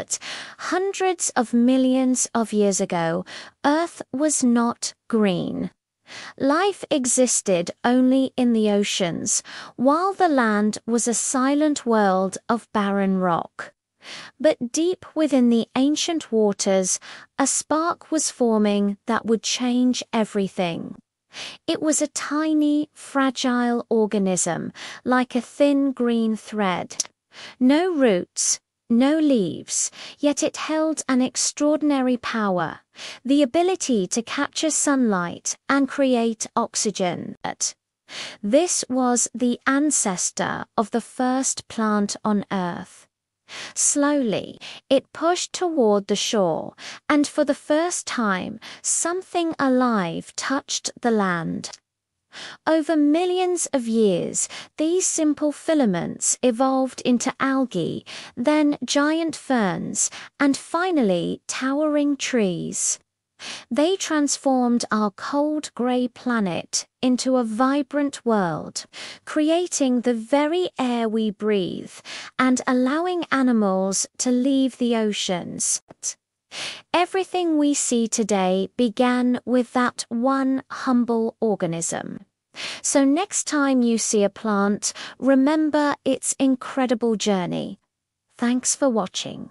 But hundreds of millions of years ago, Earth was not green. Life existed only in the oceans, while the land was a silent world of barren rock. But deep within the ancient waters, a spark was forming that would change everything. It was a tiny, fragile organism, like a thin green thread. No roots, no leaves, yet it held an extraordinary power, the ability to capture sunlight and create oxygen. This was the ancestor of the first plant on Earth. Slowly, it pushed toward the shore, and for the first time, something alive touched the land. Over millions of years, these simple filaments evolved into algae, then giant ferns, and finally towering trees. They transformed our cold grey planet into a vibrant world, creating the very air we breathe and allowing animals to leave the oceans. Everything we see today began with that one humble organism. So next time you see a plant, remember its incredible journey. Thanks for watching.